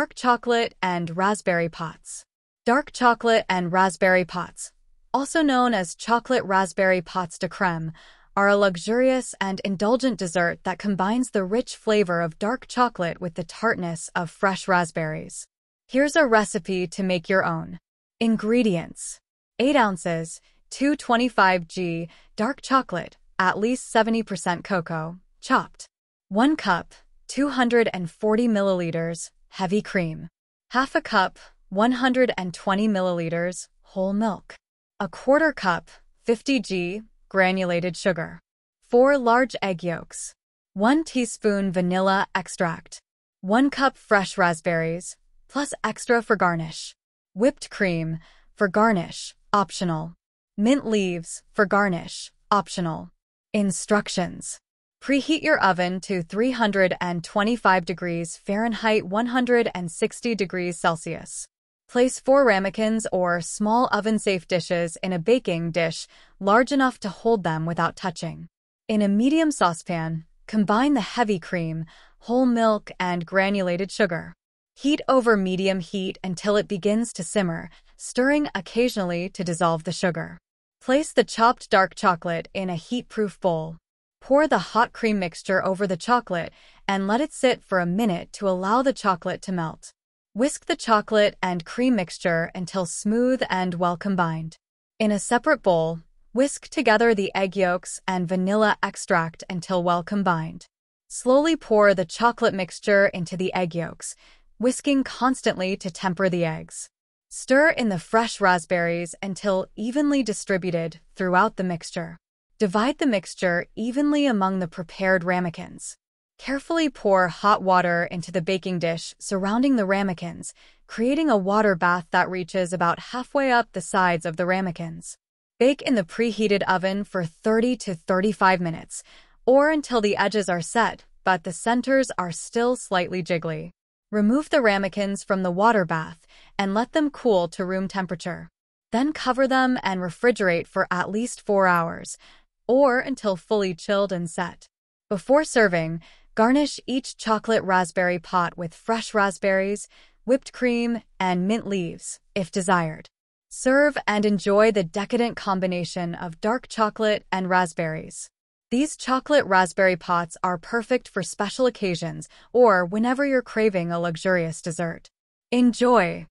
Dark chocolate and raspberry pots. Dark chocolate and raspberry pots, also known as chocolate raspberry pots de crème, are a luxurious and indulgent dessert that combines the rich flavor of dark chocolate with the tartness of fresh raspberries. Here's a recipe to make your own. Ingredients: 8 ounces, 225 g, dark chocolate, at least 70% cocoa, chopped. 1 cup, 240 milliliters, heavy cream. Half a cup, 120 milliliters, whole milk. A quarter cup, 50 g, granulated sugar. 4 large egg yolks. 1 teaspoon vanilla extract. 1 cup fresh raspberries, plus extra for garnish. Whipped cream, for garnish, optional. Mint leaves, for garnish, optional. Instructions. Preheat your oven to 325 degrees Fahrenheit, 160 degrees Celsius. Place 4 ramekins or small oven-safe dishes in a baking dish large enough to hold them without touching. In a medium saucepan, combine the heavy cream, whole milk, and granulated sugar. Heat over medium heat until it begins to simmer, stirring occasionally to dissolve the sugar. Place the chopped dark chocolate in a heat-proof bowl. Pour the hot cream mixture over the chocolate and let it sit for a minute to allow the chocolate to melt. Whisk the chocolate and cream mixture until smooth and well combined. In a separate bowl, whisk together the egg yolks and vanilla extract until well combined. Slowly pour the chocolate mixture into the egg yolks, whisking constantly to temper the eggs. Stir in the fresh raspberries until evenly distributed throughout the mixture. Divide the mixture evenly among the prepared ramekins. Carefully pour hot water into the baking dish surrounding the ramekins, creating a water bath that reaches about halfway up the sides of the ramekins. Bake in the preheated oven for 30 to 35 minutes, or until the edges are set, but the centers are still slightly jiggly. Remove the ramekins from the water bath and let them cool to room temperature. Then cover them and refrigerate for at least 4 hours, or until fully chilled and set. Before serving, garnish each chocolate raspberry pot with fresh raspberries, whipped cream, and mint leaves, if desired. Serve and enjoy the decadent combination of dark chocolate and raspberries. These chocolate raspberry pots are perfect for special occasions or whenever you're craving a luxurious dessert. Enjoy!